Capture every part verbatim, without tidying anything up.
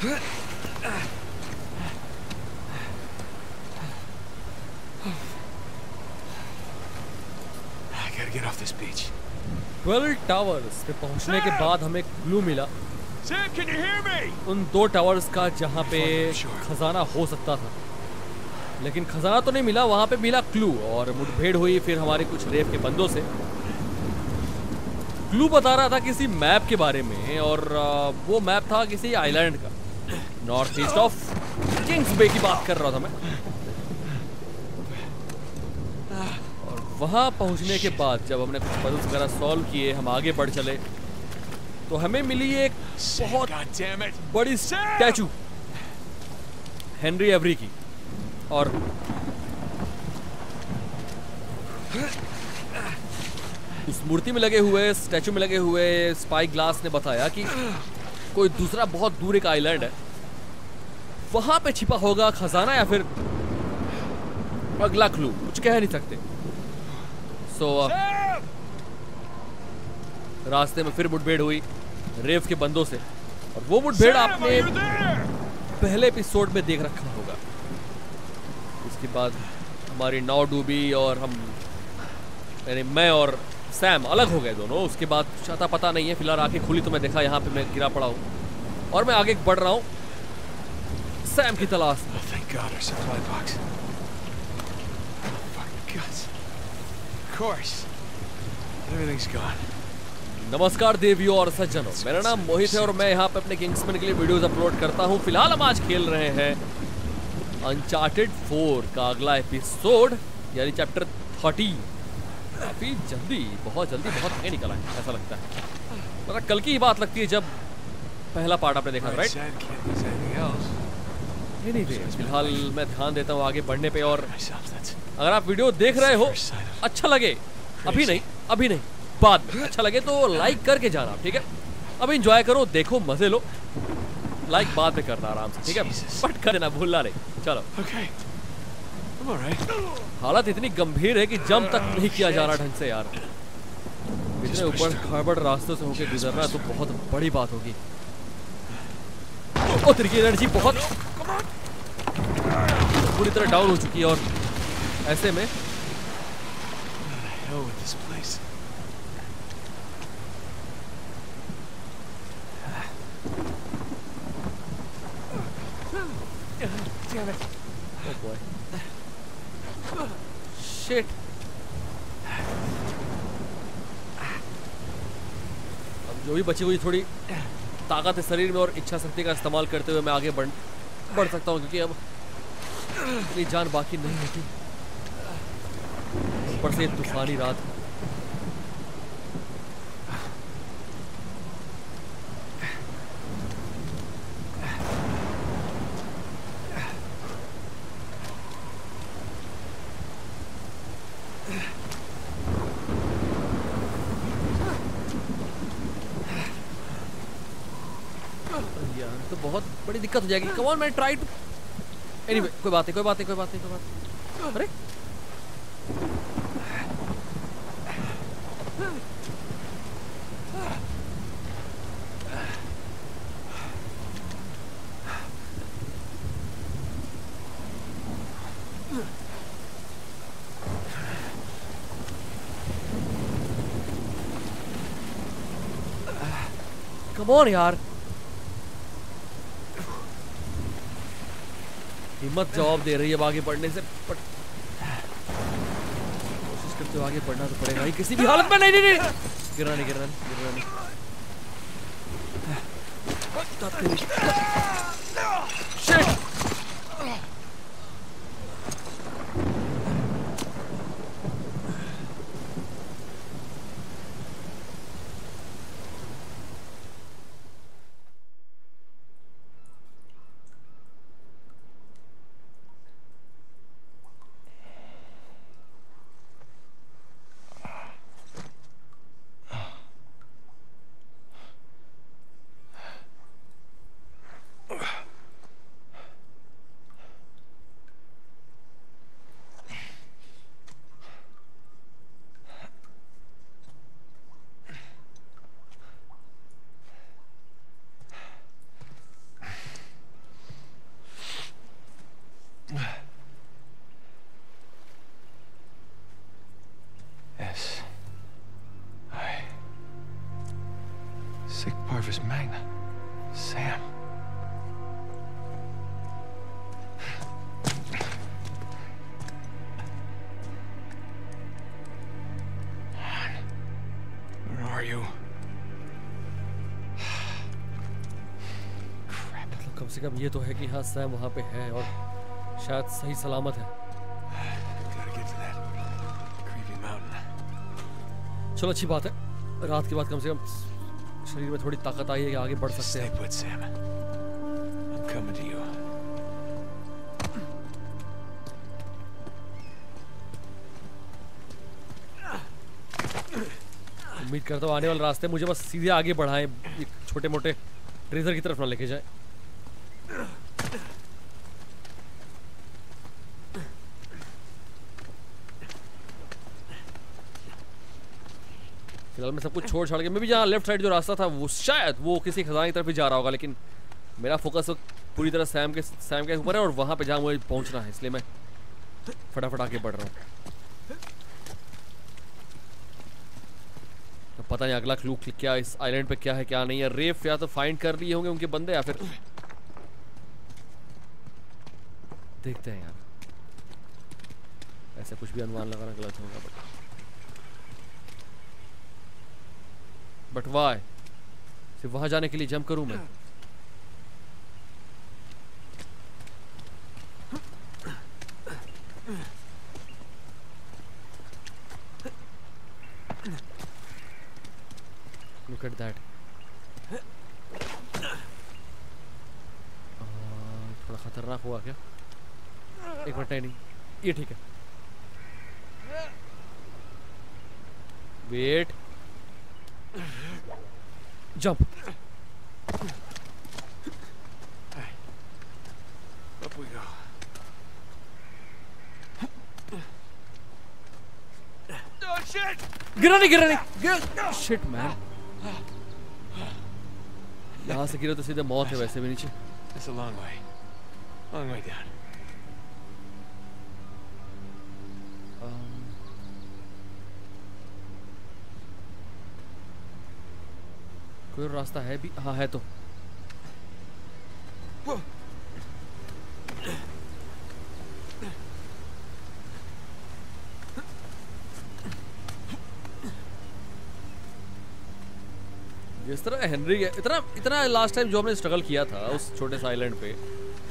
Twelve towers पे पहुंचने के बाद हमें क्लू मिला उन दो टावर्स का जहां पे खजाना हो सकता था, लेकिन खजाना तो नहीं मिला, वहां पे मिला क्लू और मुठभेड़ हुई फिर हमारे कुछ रेप के बंदों से। क्लू बता रहा था किसी मैप के बारे में और वो मैप था किसी आइलैंड का, north east of Kings Bay की बात कर रहा था मैं। वहाँ पहुँचने के बाद जब हमने कुछ पजल्स वगैरह सॉल्व किए, हम आगे बढ़ चले तो हमें मिली एक बहुत बड़ी स्टैचू हेनरी एवरी की, और उस मूर्ति में लगे हुए स्टैचू में लगे हुए स्पाई ग्लास ने बताया कि कोई दूसरा बहुत दूर एक आइलैंड है, वहाँ पे छिपा होगा खजाना या फिर अगला क्लू, कुछ कह नहीं सकते। So, uh, रास्ते में फिर मुठभेड़ हुई रेव के बंदों से, और वो मुठभेड़ आपने पहले एपिसोड में देख रखा होगा। उसके बाद हमारी नाव डूबी और हम यानी मैं और सैम अलग हो गए दोनों। उसके बाद छाता पता नहीं है, फिलहाल आंखें खुली तो मैं देखा यहाँ पे मैं गिरा पड़ा हूँ और मैं आगे बढ़ रहा हूँ सैम की तलाश। नमस्कार देवियों और सज्जनों, मेरा नाम मोहित है और मैं यहाँ पे अपने किंग्समैन के लिए वीडियोस अपलोड करता हूँ। फिलहाल हम आज खेल रहे हैं अनचार्टेड फोर का अगला एपिसोड यानी चैप्टर थर्टीन। काफ़ी जल्दी, बहुत जल्दी, बहुत आगे निकला है ऐसा लगता है। मतलब कल की ही बात लगती है जब पहला पार्ट आपने देखा, राइट? नहीं नहीं नहीं, फिलहाल मैं ध्यान देता हूँ आगे बढ़ने पर। और अगर आप वीडियो देख रहे हो अच्छा लगे, अभी नहीं अभी नहीं बाद में अच्छा लगे तो लाइक करके जाना, ठीक है? अभी एंजॉय करो, देखो, मजे लो, लाइक बाद में करना आराम से, ठीक है? बट करना भूलना नहीं। चलो हालत इतनी गंभीर है कि जंप तक नहीं किया जा रहा ढंग से यार। इतने ऊपर खड़बड़ रास्तों से होके गुजरना तो बहुत बड़ी बात होगी। ओ तेरी एनर्जी बहुत पूरी तरह डाउन हो चुकी है और ऐसे में शिट। अब जो भी बची हुई थोड़ी ताकत है शरीर में और इच्छा शक्ति का इस्तेमाल करते हुए मैं आगे बढ़ बढ़ सकता हूँ, क्योंकि अब इतनी जान बाकी नहीं होती। ऊपर से तूफानी रात, यार तो बहुत बड़ी दिक्कत हो जाएगी। कम ऑन, मैं ट्राई टू एनीवे, कोई बात नहीं कोई बात नहीं कोई बात नहीं कोई बात नहीं। अरे कम ऑन यार, हिम्मत जवाब दे रही है। अब आगे बढ़ने से कोशिश करते हुए आगे बढ़ना तो पड़ेगा ही किसी भी हालत में। नहीं नहीं नहीं, गिरना नहीं गिरना नहीं गिरना नहीं। Shit, Corvus Magna. Sam. Where are you? Crap. कम से कम ये तो है कि हाँ सैम वहाँ पे है और शायद सही सलामत है. चलो अच्छी बात है, रात के बाद कम से कम शरीर में थोड़ी ताकत आई है कि आगे बढ़ सकते हैं. उम्मीद करता हूँ आने वाले रास्ते मुझे बस सीधे आगे बढ़ाएं, छोटे मोटे ट्रेजर की तरफ ना लेके जाए. फिलहाल मैं सब कुछ छोड़ छाड़ के, मैं भी जहाँ लेफ्ट साइड जो रास्ता था वो शायद वो किसी खजाने की तरफ ही जा रहा होगा, लेकिन मेरा फोकस पूरी तरह सैम के सैम के ऊपर है और वहाँ पे जहाँ मुझे पहुँचना है, इसलिए मैं फटाफट आगे बढ़ रहा हूँ. तो पता नहीं अगला क्लू क्या इस आइलैंड पे क्या है क्या नहीं है. रेफ या तो फाइंड कर लिए होंगे उनके बंदे या फिर देखते हैं यार. ऐसा कुछ भी अनुमान लगाना गलत होगा बट बट वाई सिर्फ वहां जाने के लिए जंप करूं मैं. Look at that. थोड़ा खतरनाक हुआ क्या? एक मिनट नहीं, ये ठीक है. Wait, jump. Up we go. Oh shit! गिरा नहीं, गिरा नहीं. Shit man. यहाँ से गिरो तो सीधे मौत है वैसे भी नीचे. It's a long way, long way down. कोई रास्ता है भी? हाँ है तो. इस तरह हेनरी इतना इतना लास्ट टाइम जो हमने स्ट्रगल किया था उस छोटे से आइलैंड पे,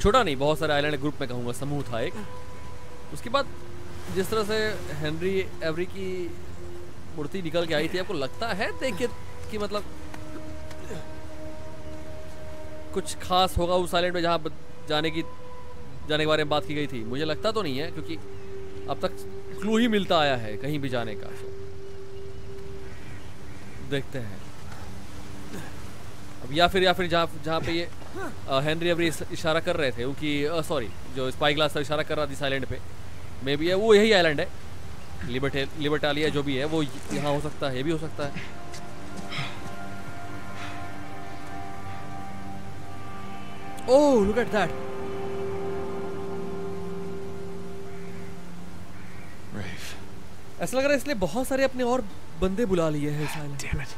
छोटा नहीं बहुत सारे आइलैंड ग्रुप में कहूँगा, समूह था एक. उसके बाद जिस तरह से हेनरी एवरी की मूर्ति निकल के आई थी, आपको लगता है देख के कि मतलब कुछ खास होगा उस आइलैंड में जहाँ जाने की जाने के बारे में बात की गई थी? मुझे लगता तो नहीं है क्योंकि अब तक क्लू ही मिलता आया है कहीं भी जाने का. देखते हैं या फिर या फिर जहाँ जहाँ पे ये आ, हेनरी एवरी इशारा कर रहे थे उनकी, सॉरी जो स्पाई ग्लास का इशारा कर रहा था इस आइलैंड पे, मे बी है वो यही आइलैंड है. लिबर्टे लिबर्टालिया जो भी है वो यहाँ हो सकता है, ये भी हो सकता है. Oh look at that. ऐसा लग रहा है इसलिए बहुत सारे अपने और बंदे बुला लिए हैं इस आइलैंड.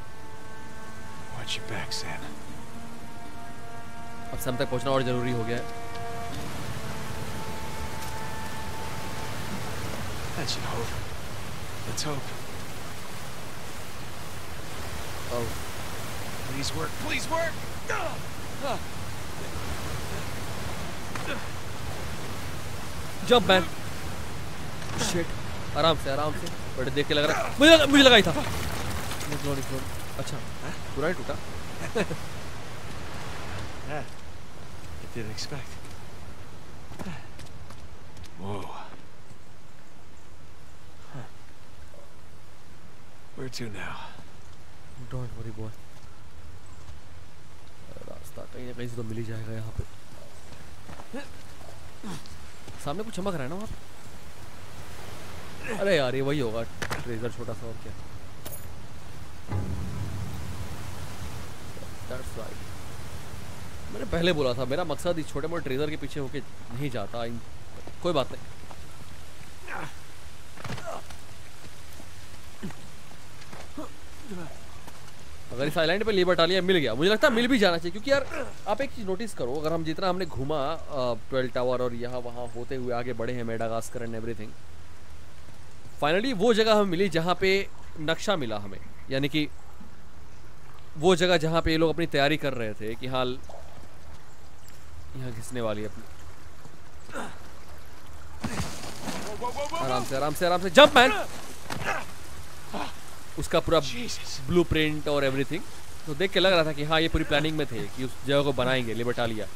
You back, Sam. अब सैम तक पहुंचना और जरूरी हो गया है. That should hope. Let's hope. Oh, please work, please work. Jump, man. Shit. आराम से, आराम से. बट देख के लग रहा है मुझे लगा, मुझे लगा ही था. निकलो, निकलो. अच्छा पूरा ही टूटा. रास्ता कहीं ना कहीं से तो मिल ही जाएगा. यहाँ पे सामने कुछ चमक रहा है ना वहाँ पे. अरे यार ये वही होगा ट्रेजर छोटा सा और क्या. That's right. मैंने पहले बोला था मेरा मकसद इस छोटे मोटे ट्रेजर के पीछे होके नहीं जाता. कोई बात नहीं. अगर इस आइलैंड पे लिबर्टालिया मिल गया, मुझे लगता है मिल भी जाना चाहिए, क्योंकि यार आप एक चीज़ नोटिस करो, अगर हम जितना हमने घूमा ट्वेल्थ टावर और यहाँ वहाँ होते हुए आगे बढ़े हैं मेडागास्कर एंड एवरीथिंग, फाइनली वो जगह हमें मिली जहाँ पे नक्शा मिला हमें, यानी कि वो जगह जहाँ पे ये लोग अपनी तैयारी कर रहे थे कि हाल यहाँ घिसने वाली है अपनी। आराम से आराम से आराम से जंप मैन, उसका पूरा ब्लूप्रिंट और एवरीथिंग तो देख के लग रहा था कि हाँ ये पूरी प्लानिंग में थे कि उस जगह को बनाएंगे लिबर्टालिया,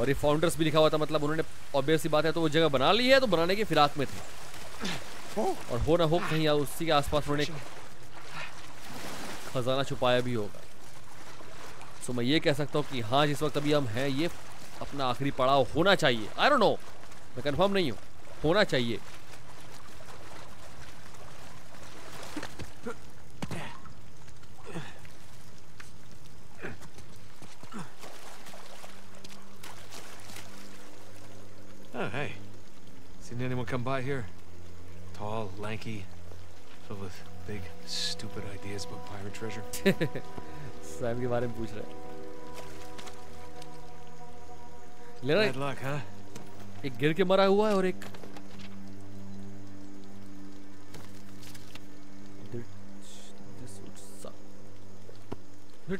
और ये फाउंडर्स भी लिखा हुआ था, मतलब उन्होंने ऑब्वियसली बात है तो वो जगह बना ली है, तो बनाने के फिराक में थे, और हो ना हो कहीं उसी के आसपास उन्होंने खजाना छुपाया भी होगा। सो मैं ये कह सकता हूँ कि हाँ जिस वक्त अभी हम हैं ये अपना आखिरी पड़ाव होना चाहिए। आई डोंट नो, मैं कंफर्म नहीं हूँ, होना चाहिए। Oh, hey. Seen anyone come by here? Tall, lanky, filled with big, stupid ideas about pirate treasure. Sam के बारे में पूछ रहा है। ले रहा है। एक गिर के मरा हुआ है और एक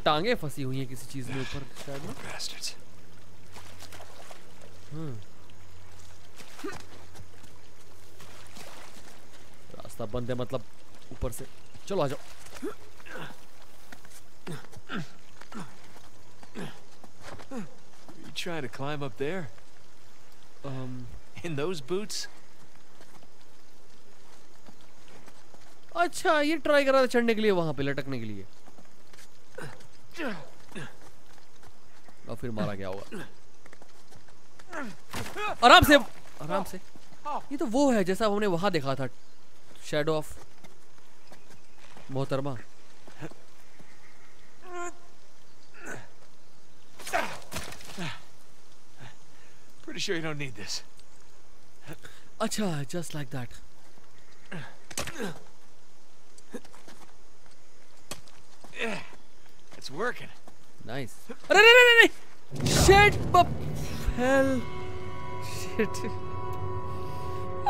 टांगे फंसी हुई हैं किसी चीज में ऊपर शायद ना। रास्ता बंद है मतलब ऊपर से। चलो आ जाओ। You trying to climb up there? Um, in those boots? अच्छा ये ट्राई कर रहा था चढ़ने के लिए, वहां पे लटकने के लिए, और फिर मारा गया होगा। आराम से आराम से। ये तो वो है जैसा हमने वहां देखा था, शैडो ऑफ मोहतरमा। Pretty sure you don't need this. अच्छा, just like that. It's working. Nice. अरे नहीं नहीं नहीं नहीं। Shit, but hell, shit.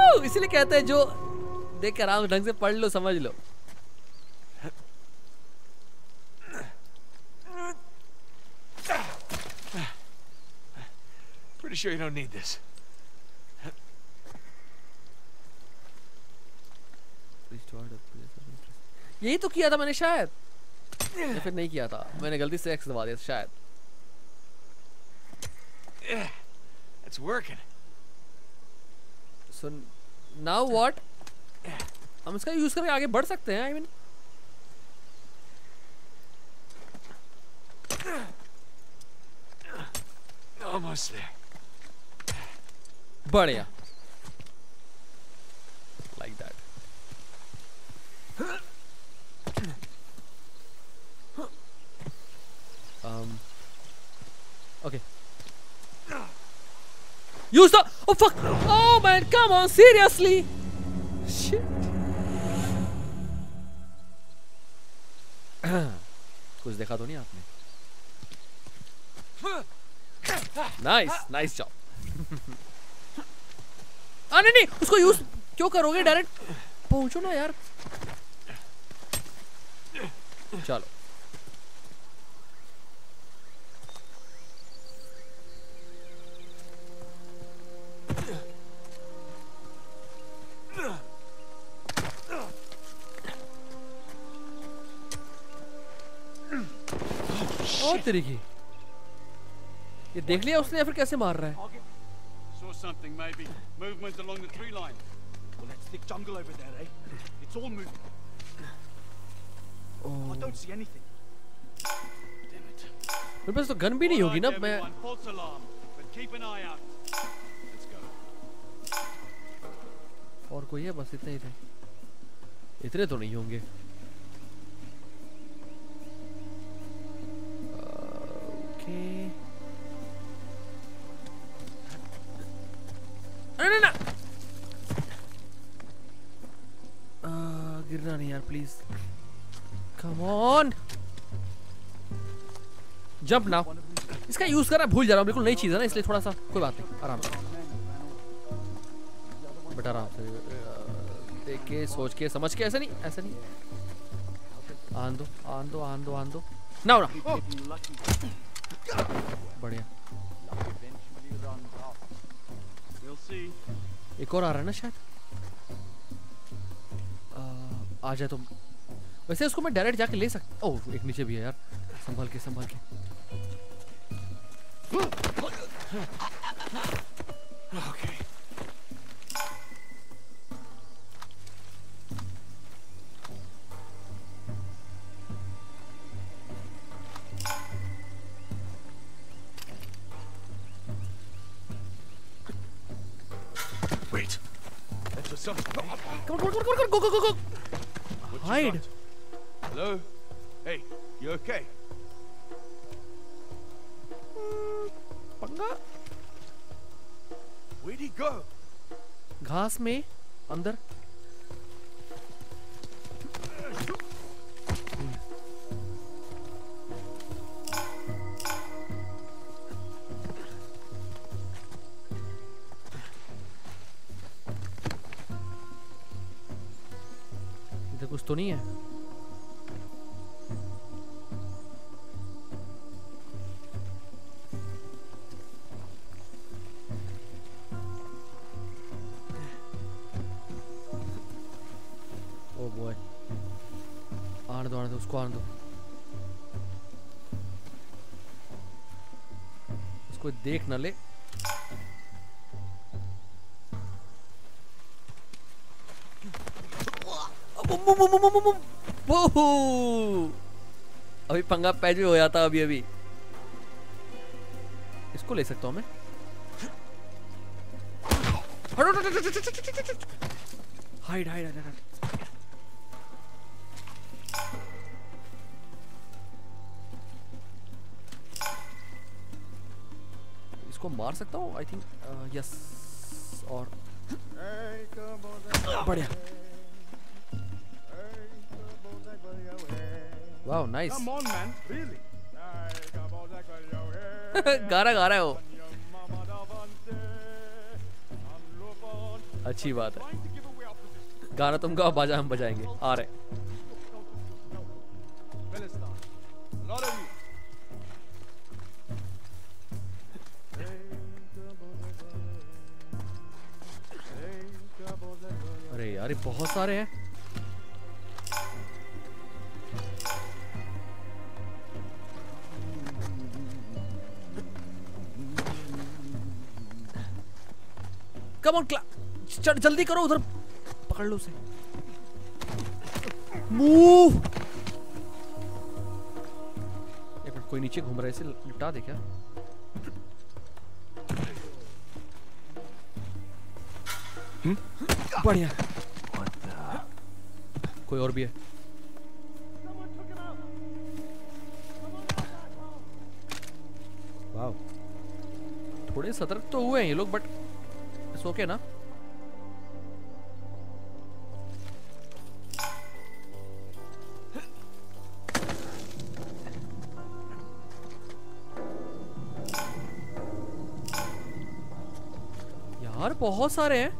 Oh, इसलिए कहते हैं जो देख कर आराम ढंग से पढ़ लो, समझ लो। Pretty sure you don't need this. यही तो किया था मैंने शायद, या फिर नहीं किया था, मैंने गलती से एक्स दबा दिया शायद। It's working. So now what? हम इसका यूज करके आगे बढ़ सकते हैं। I mean almost there. बढ़िया, like that. Um. Okay. Use the. Oh fuck! Oh man, come on, seriously. Shit. कुछ देखा तो नहीं आपने? Nice nice job. नहीं नहीं उसको यूज क्यों करोगे, डायरेक्ट पहुंचो ना यार। चलो तरीके ये देख लिया उसने, या फिर कैसे मार रहा है। So something maybe movement along the tree line. Well, let's stick jungle over there, eh? It's all moving. Oh. I don't see anything. Damn it. मेरे पास तो गन भी नहीं होगी ना मैं। False alarm, but keep an eye out. Let's go. और कोई है? बस इतने ही थे, इतने तो नहीं होंगे। अरे ना गिरना नहीं यार, प्लीज कम ऑन। जंप ना, इसका यूज करना भूल जा रहा हूँ, बिल्कुल नई चीज़ है ना, इसलिए थोड़ा सा, कोई बात नहीं, आराम से बट आराम से देख के सोच के समझ के, ऐसा नहीं ऐसा नहीं, आन दो आन दो आन दो आन दो ना ना, बढ़िया। एक और आ रहा है ना शायद, आ, आ जाए तो, वैसे उसको मैं डायरेक्ट जाके ले सकता। ओह एक नीचे भी है यार, संभाल के संभाल के। okay. Wait. That's just something. Come on, come on, come on, come on, go, go, go, go. Hide. Hello. Hey, you okay? पंगा? Where'd he go? घास में अंदर। कुछ तो नहीं है। ओ बॉय, आने दो आने दो उसको, आने दो उसको, देख ना ले। अभी पंगा पैच भी हो जाता अभी अभी। इसको ले सकता हूं मैं। Hide hide hide hide. इसको मार सकता हूं आई थिंक, यस। और बढ़िया, वाओ नाइस। गाना गा रहा है वो, अच्छी बात है। गाना तुम गाओ, बाजा हम बजाएंगे। आ रहे अरे यार बहुत सारे हैं। कम ऑन क्ला, जल्दी करो, उधर पकड़ लो उसे। मूव। एक मिनट, कोई नीचे घूम रहा है, इसे निपटा दे क्या? हम्म, बढ़िया। कोई और भी है। वाओ, थोड़े सतर्क तो हुए हैं ये लोग, बट इट्स ओके ना। यार बहुत सारे हैं।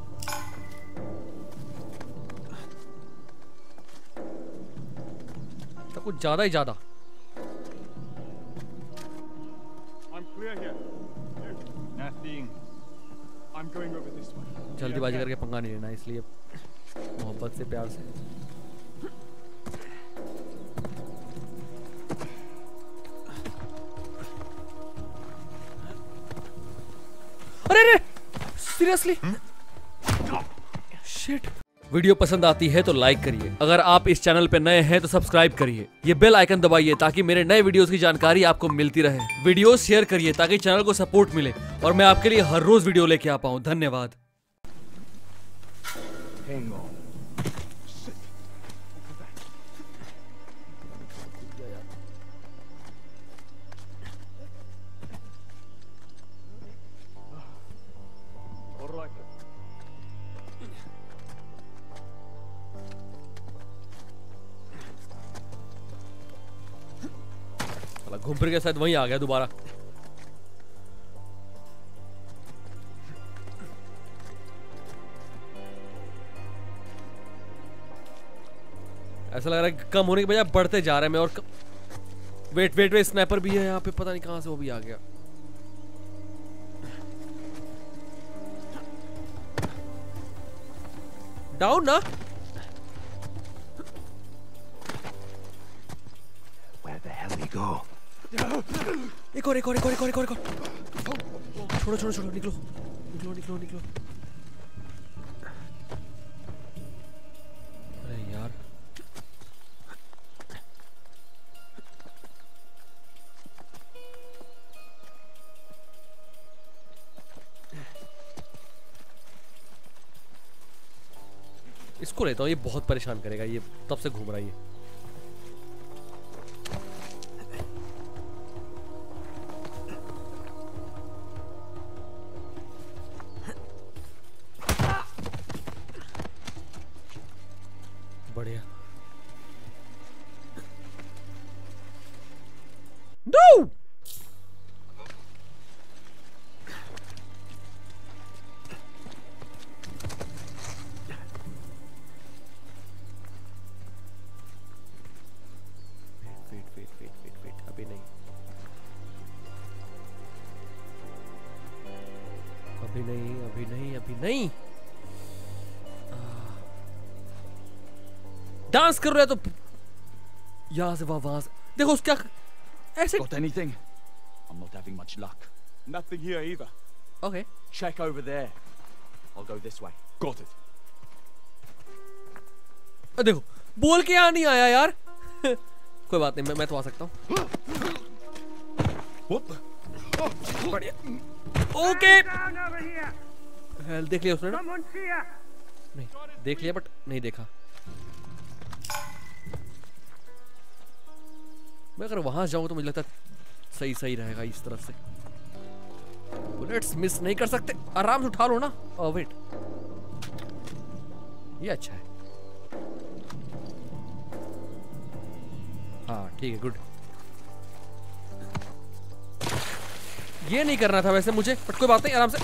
तो कुछ ज्यादा ही ज्यादा। जल्दीबाजी करके पंगा नहीं लेना, इसलिए मोहब्बत से प्यार से। अरे रे सीरियसली शिट। वीडियो पसंद आती है तो लाइक करिए, अगर आप इस चैनल पर नए हैं तो सब्सक्राइब करिए, ये बेल आइकन दबाइए ताकि मेरे नए वीडियोस की जानकारी आपको मिलती रहे। वीडियो शेयर करिए ताकि चैनल को सपोर्ट मिले और मैं आपके लिए हर रोज वीडियो लेके आ पाऊँ। धन्यवाद। Hang on. Shit. All right. घूम फिर के साथ वहीं आ गया दोबारा। ऐसा लग रहा है कम होने के बजाय बढ़ते जा रहे हैं। मैं और कम... वेट वेट वेट स्नाइपर भी है यहाँ पे, पता नहीं कहाँ से वो भी आ गया। डाउन ना एक और एक और एक और एक और एक और एक और छोड़ो छोड़ो छोड़ो, निकलो निकलो निकलो निकलो। अरे यार इसको लेता हूँ, ये बहुत परेशान करेगा, ये तब से घूम रहा है ये। डांस कर रहा है तो यहां से वहां से देखो उसका ऐसे। Got anything? I'm not having much luck. Nothing here either. Okay. Check over there. I'll go this way. Got it. अरे देखो बोल के यहाँ नहीं आया यार। कोई बात नहीं, मैं मैं तो आ सकता हूँ। ओके देख लिया उसने ना? नहीं देख लिया बट नहीं देखा। मैं अगर वहां जाऊं तो मुझे लगता है सही सही रहेगा। इस तरफ से बुलेट्स मिस नहीं कर सकते, आराम से उठा लो ना। ओह वेट, ये अच्छा है। हाँ ठीक है, गुड। ये नहीं करना था वैसे मुझे, बट कोई बात नहीं, आराम से।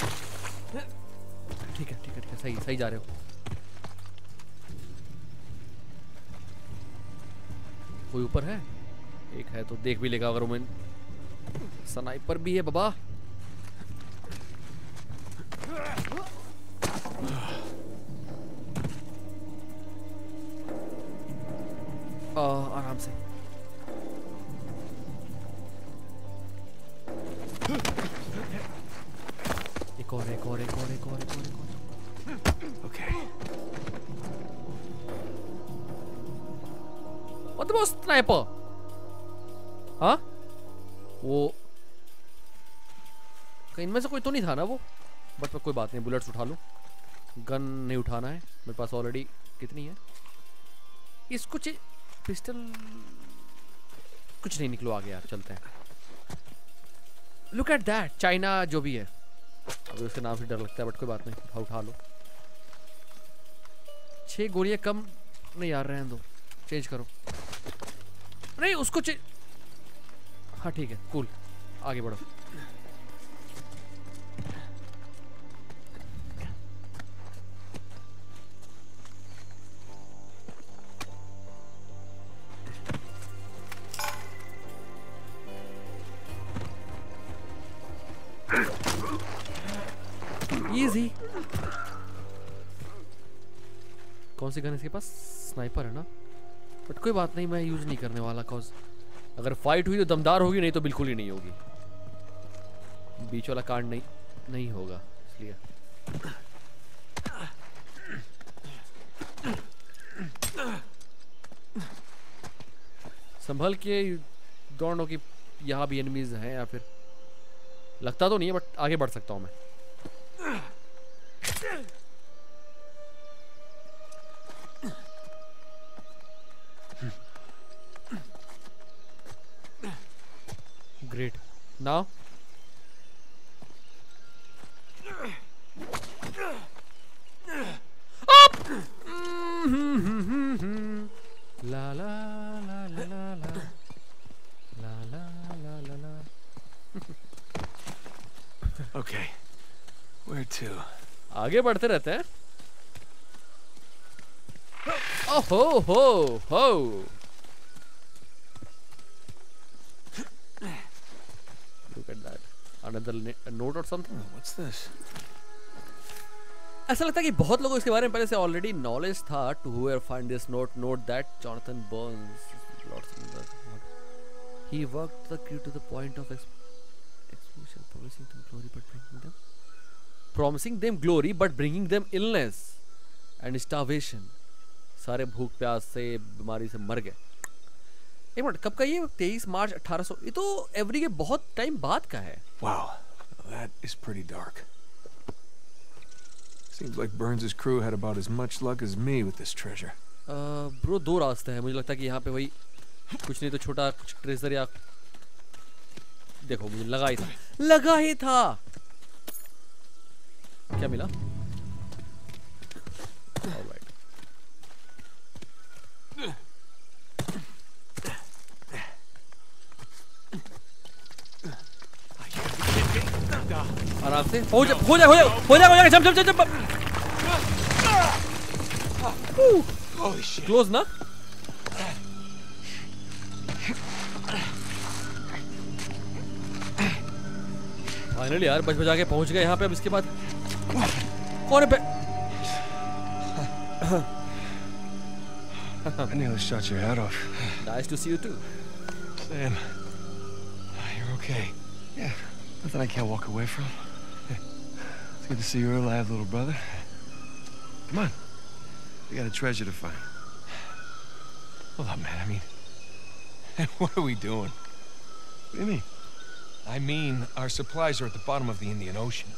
ठीक है ठीक है ठीक है, सही सही जा रहे हो। कोई ऊपर है? एक है तो देख भी लेगा अगर वो। स्नाइपर भी है बाबा। आराम से एक और एक और एक और एक और एक और। ओके वो स्नाइपर। हाँ वो इनमें से कोई तो नहीं था ना वो, बट कोई बात नहीं, बुलेट्स उठा लो। गन नहीं उठाना है, मेरे पास ऑलरेडी कितनी है। इसको कुछ पिस्टल कुछ नहीं। निकलो आगे यार, चलते हैं। लुक एट दैट चाइना जो भी है, अभी उसके नाम से डर लगता है बट कोई बात नहीं, उठा उठा लो। छः गोलियाँ कम नहीं यार, रहने दो, चेंज करो। नहीं उसको चे... हाँ ठीक है, कूल, आगे बढ़ो। इजी। कौन सी गन इसके पास? स्नाइपर है ना, बट कोई बात नहीं, मैं यूज नहीं करने वाला। कॉज अगर फाइट हुई तो दमदार होगी, नहीं तो बिल्कुल ही नहीं होगी। बीच वाला कार्ड नहीं नहीं होगा इसलिए। संभल के दौड़ो कि यहाँ भी एनिमीज हैं या फिर लगता तो नहीं है बट आगे बढ़ सकता हूँ मैं। Great. Now. Up. La la la la la la la la la. Okay. Where to? आगे बढ़ते रहते हैं. Oh ho ho ho. Look at that. Another note or something. What's this? ऐसा लगता है कि बहुत लोगों इसके बारे में पहले से ऑलरेडी नॉलेज था. To whoever find this note, note that Jonathan Burns, he worked the crew to the point of exposure, promising them glory but bringing them, promising them glory but bringing them illness and starvation. सारे भूख प्यास से बीमारी से मर गए. एक minute, कब का ये? तेईस मार्च अठारह सौ. ये तो एवरी के बहुत टाइम बाद का है. Wow, that is pretty dark. Seems like Burns's crew had about as much luck as me with this treasure. Uh, bro, दो रास्ते हैं. मुझे लगता है कि यहाँ पे वही कुछ नहीं तो छोटा कुछ ट्रेजर या देखो. मुझे लगा ही था लगा ही था क्या मिला? आराम से हो जा हो जा हो जा हो जा हो जा जंप जंप जंप. क्लोज ना. फाइनली यार बच बचा के पहुंच गए यहाँ पे. अब इसके बाद कौन है? I nearly shot your head off. Nice to see you too. Sam, you're okay. Yeah, nothing I can't walk away from. Good to see you're alive, little brother. Come on. We got a treasure to find. Hold up, man. I mean, what are we doing? What do you mean? I mean, our supplies are at the bottom of the Indian Ocean.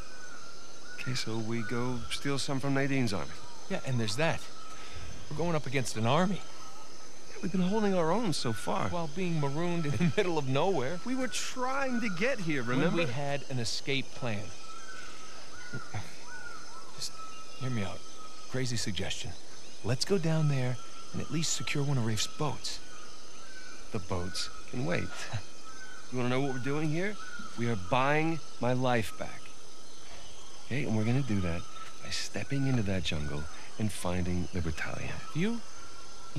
Okay, so we go steal some from Nadine's army. Yeah, and there's that. We're going up against an army. Yeah, we've been holding our own so far. While being marooned in the middle of nowhere. We were trying to get here, remember? When we had an escape plan. Just hear me out. Crazy suggestion. Let's go down there and at least secure one of Rafe's boats. The boats can wait. You want to know what we're doing here? We are buying my life back. Okay, and we're going to do that by stepping into that jungle and finding Libertalia. Have you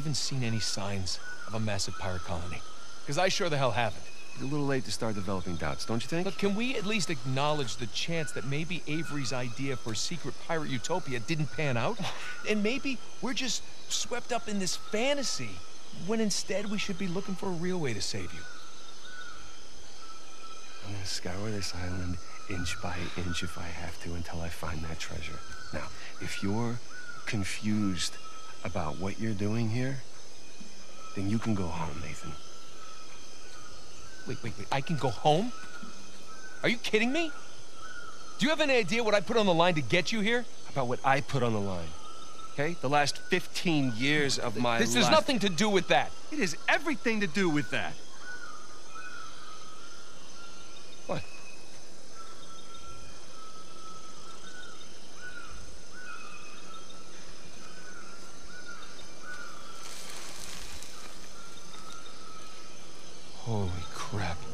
even seen any signs of a massive pirate colony? Because I sure the hell haven't. It's a little late to start developing doubts, don't you think? But can we at least acknowledge the chance that maybe Avery's idea for a secret pirate utopia didn't pan out? And maybe we're just swept up in this fantasy, when instead we should be looking for a real way to save you. I'm gonna scour this island inch by inch if I have to until I find that treasure. Now, if you're confused about what you're doing here, then you can go home, Nathan. Wait, wait, wait, I can go home? Are you kidding me? Do you have any idea what I put on the line to get you here? How about what I put on the line? Okay? The last fifteen years of my life. This has nothing to do with that. It has everything to do with that. What? Holy crap. You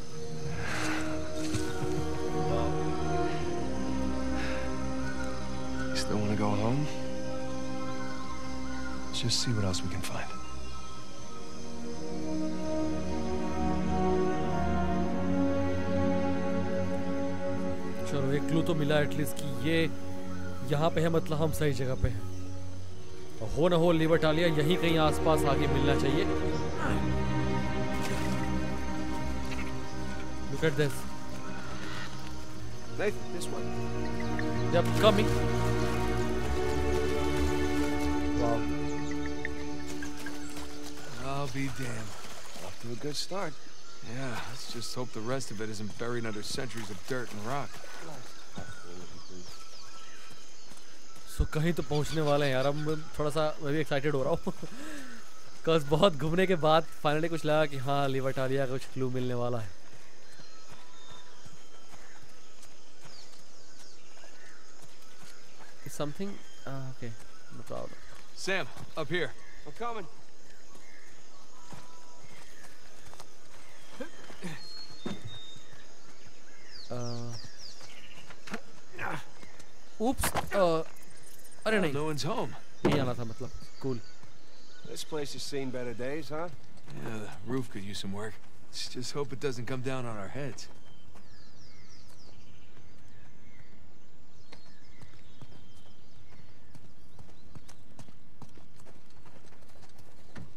still want to go home? Let's just see what else we can find. चलो एक clue तो मिला at least कि ये यहाँ पे है, मतलब हम सही जगह पे हैं. हो ना हो लिबर्टालिया यहीं कहीं आसपास आगे मिलना चाहिए. Look at this. Nathan, this way. They're coming. Wow. I'll be damned. Off to a good start. Yeah, let's just hope the rest of it isn't buried under centuries of dirt and rock. So, कहीं तो पहुंचने वाले हैं यार. अब थोड़ा सा मैं भी एक्साइटेड हो रहा हूँ. Cause बहुत घूमने के बाद फाइनली कुछ लगा कि हाँ लिबर्टालिया का कुछ क्लू मिलने वाला है. Something? Uh, okay, no problem. Sam, up here. I'm coming. Oops. Uh, अरे नहीं. No one's home. ये आना था मतलब. Cool. This place has seen better days, huh? Yeah, the roof could use some work. Let's just hope it doesn't come down on our heads.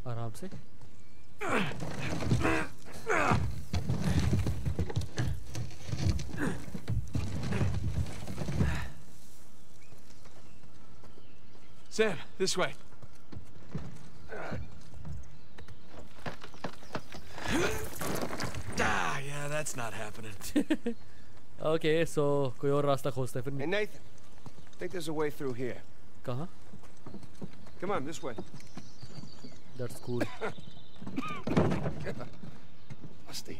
आराम से. Sam, this way. Ah, yeah, that's not happening. Okay, so कोई और रास्ता खोजते हैं फिर. Hey Nathan, I think there's a way through here. कहाँ? Come on, this way. That's cool. Musty.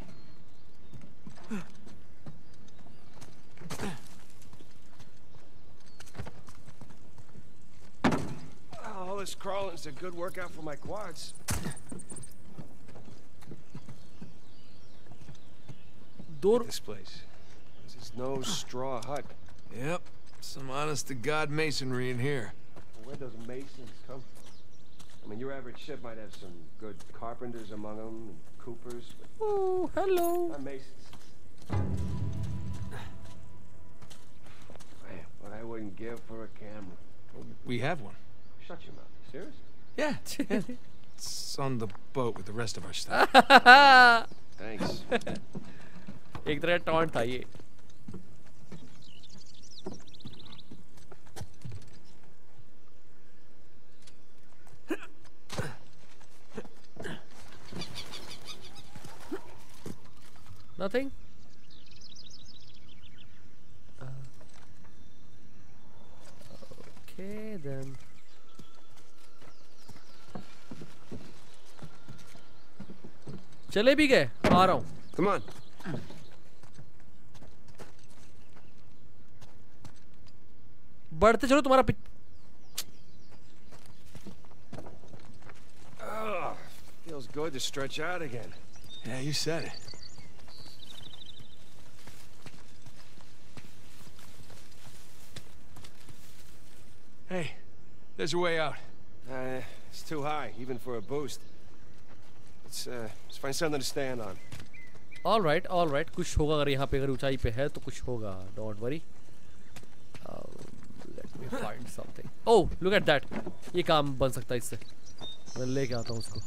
All this crawling is a good workout for my quads. Door. This place. This is no straw hut. Yep. Some honest to God masonry in here. Where does masons come from? I mean, your average ship might have some good carpenters among them, and coopers. Oh, hello. I'm masons. Man, what I wouldn't give for a camera. We have one. Shut your mouth. Serious? Yeah. yeah. It's on the boat with the rest of our stuff. Thanks. एक तरह taunt था ये. Nothing? Uh, okay, then. चले भी गए. आ रहा हूँ. Come on. बढ़ते चलो तुम्हारा pitch. Oh, feels good to stretch out again. Yeah, you said it. Hey, there's a way out. Uh, it's too high, even for a boost. Let's, uh, let's find something to stand on. All right, all right. कुछ होगा अगर यहाँ पे अगर ऊंचाई पे है तो कुछ होगा. Don't worry. Uh, let me find something. Oh, look at that. ये काम बन सकता है इससे. मैं लेके आता हूँ उसको.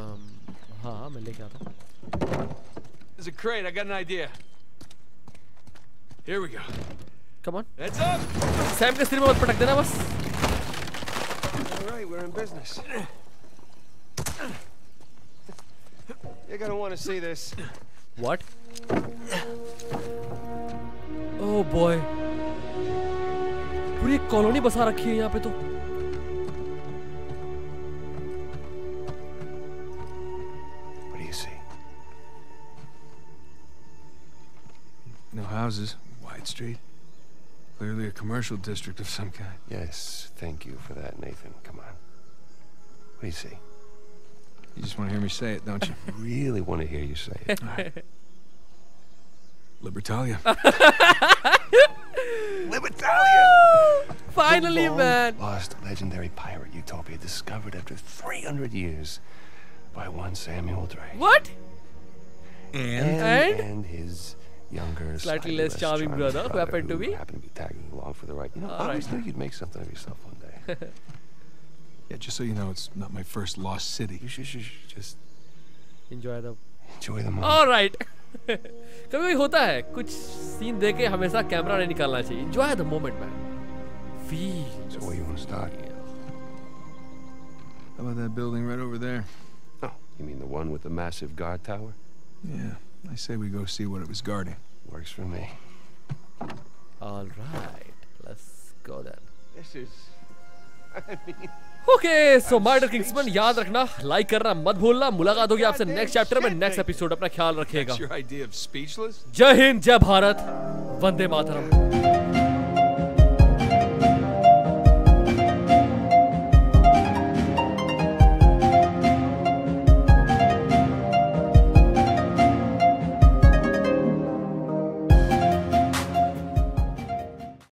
Um, हाँ, मैं लेके आता हूँ. There's a crate. I got an idea. Here we go. Come on. Heads up. Sam के सिर में मत पटक देना बस. All right, we're in business. You're gonna want to see this. What? Oh boy. पूरी कॉलोनी बसा रखी है यहाँ पे तो. What do you see? No houses. Wide street. Clearly a commercial district of some kind. Yes, thank you for that, Nathan. Come on. What do you see? You just want to hear me say it, don't you? Really want to hear you say it. All right. Libertalia. Libertalia! Finally, the man! Lost legendary pirate utopia discovered after three hundred years by one Samuel Drake. What? And? And, and his... younger, slightly, slightly less charming, charming brother, brother who happened who to be happened to be tagging along for the ride. You know, I always knew you'd make something of yourself one day. Yeah, just so you know, it's not my first lost city. You should, should, should just enjoy the enjoy the moment. All right. कभी-कभी होता है कुछ scene देके हमेशा camera नहीं निकालना चाहिए. Enjoy the moment, man. Feel. So where you want to start? How about that building right over there? Oh, you mean the one with the massive guard tower? Yeah. I say we go see what it was guarding. Works for me. All right, let's go then. This is. I mean. Okay, so Murder Kingsman, याद रखना, like करना मत भूलना. मुलाकात होगी आपसे next chapter में, next episode. अपना ख्याल रखिएगा. Your idea of speechless? जय हिंद, जय भारत, वंदे मातरम.